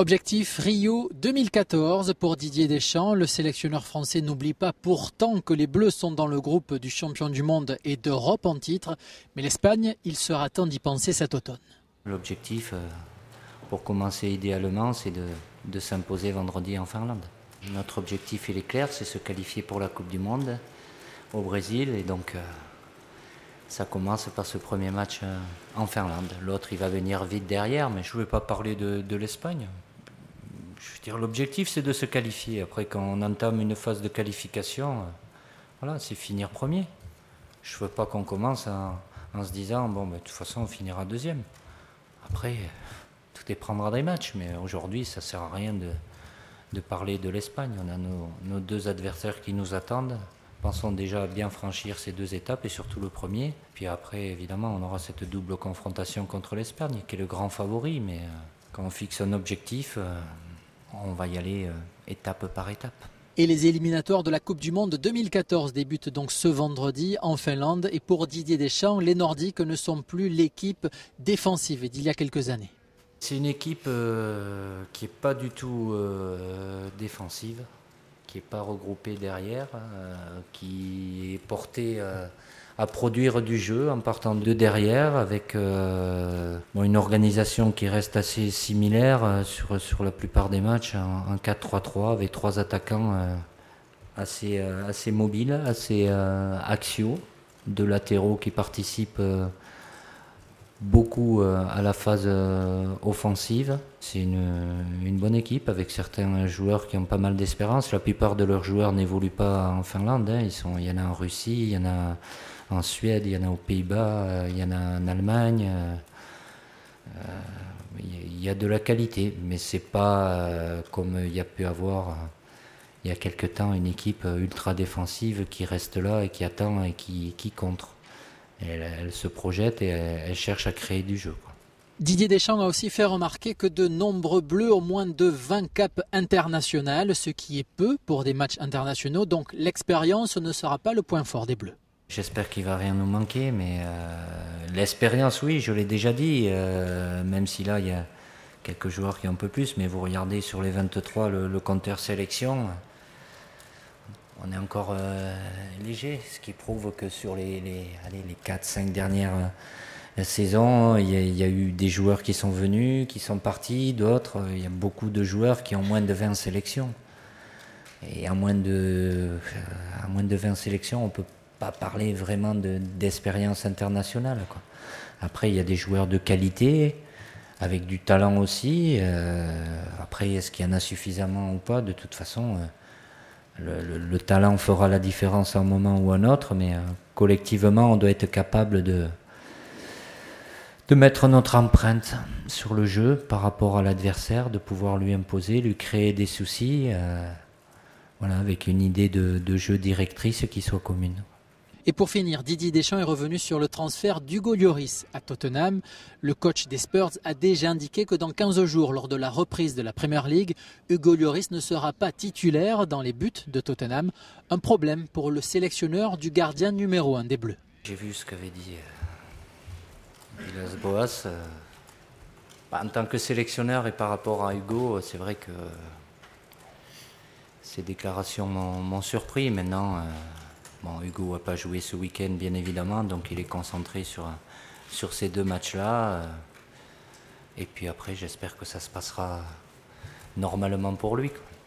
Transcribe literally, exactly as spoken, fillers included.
Objectif Rio deux mille quatorze pour Didier Deschamps. Le sélectionneur français n'oublie pas pourtant que les Bleus sont dans le groupe du champion du monde et d'Europe en titre. Mais l'Espagne, il sera temps d'y penser cet automne. L'objectif, pour commencer idéalement, c'est de, de s'imposer vendredi en Finlande. Notre objectif, il est clair, c'est se qualifier pour la Coupe du Monde au Brésil. Et donc, ça commence par ce premier match en Finlande. L'autre, il va venir vite derrière, mais je ne vais pas parler de, de l'Espagne. Je veux dire, l'objectif, c'est de se qualifier. Après, quand on entame une phase de qualification, voilà, c'est finir premier. Je ne veux pas qu'on commence en, en se disant, bon, ben, de toute façon, on finira deuxième. Après, tout dépendra des matchs, mais aujourd'hui, ça ne sert à rien de, de parler de l'Espagne. On a nos, nos deux adversaires qui nous attendent. Pensons déjà à bien franchir ces deux étapes et surtout le premier. Puis après, évidemment, on aura cette double confrontation contre l'Espagne, qui est le grand favori. Mais quand on fixe un objectif, on va y aller étape par étape. Et les éliminatoires de la Coupe du Monde deux mille quatorze débutent donc ce vendredi en Finlande. Et pour Didier Deschamps, les Nordiques ne sont plus l'équipe défensive d'il y a quelques années. C'est une équipe euh, qui n'est pas du tout euh, défensive, qui n'est pas regroupée derrière, euh, qui est portée euh, à produire du jeu en partant de derrière, avec euh, bon, une organisation qui reste assez similaire euh, sur, sur la plupart des matchs, en, en quatre trois trois, avec trois attaquants euh, assez, euh, assez mobiles, assez euh, axiaux, deux latéraux qui participent euh, beaucoup à la phase offensive. C'est une, une bonne équipe avec certains joueurs qui ont pas mal d'espérance. La plupart de leurs joueurs n'évoluent pas en Finlande. Hein. Ils sont, il y en a en Russie, il y en a en Suède, il y en a aux Pays-Bas, il y en a en Allemagne. Euh, il y a de la qualité, mais c'est pas comme il y a pu avoir il y a quelque temps une équipe ultra défensive qui reste là et qui attend et qui, qui contre. Elle, elle se projette et elle, elle cherche à créer du jeu. Quoi. Didier Deschamps a aussi fait remarquer que de nombreux Bleus ont moins de vingt caps internationales, ce qui est peu pour des matchs internationaux, donc l'expérience ne sera pas le point fort des Bleus. J'espère qu'il ne va rien nous manquer, mais euh, l'expérience, oui, je l'ai déjà dit, euh, même si là, il y a quelques joueurs qui ont un peu plus, mais vous regardez sur les vingt-trois, le, le compteur sélection, on est encore euh, léger, ce qui prouve que sur les, les, allez, les quatre cinq dernières euh, saisons, il y, a, il y a eu des joueurs qui sont venus, qui sont partis, d'autres. Il y a beaucoup de joueurs qui ont moins de vingt sélections. Et à moins de, à moins de vingt sélections, on ne peut pas parler vraiment d'expérience de, internationale. Quoi. Après, il y a des joueurs de qualité, avec du talent aussi. Euh, après, est-ce qu'il y en a suffisamment ou pas? De toute façon... Euh, Le, le, le talent fera la différence à un moment ou à un autre, mais euh, collectivement, on doit être capable de, de mettre notre empreinte sur le jeu par rapport à l'adversaire, de pouvoir lui imposer, lui créer des soucis, euh, voilà, avec une idée de, de jeu directrice qui soit commune. Et pour finir, Didier Deschamps est revenu sur le transfert d'Hugo Lloris à Tottenham. Le coach des Spurs a déjà indiqué que dans quinze jours, lors de la reprise de la Premier League, Hugo Lloris ne sera pas titulaire dans les buts de Tottenham. Un problème pour le sélectionneur du gardien numéro un des Bleus. J'ai vu ce qu'avait dit Villas-Boas. En tant que sélectionneur et par rapport à Hugo, c'est vrai que ces déclarations m'ont surpris. Maintenant... Bon, Hugo n'a pas joué ce week-end, bien évidemment, donc il est concentré sur, sur ces deux matchs-là. Et puis après, j'espère que ça se passera normalement pour lui. Quoi.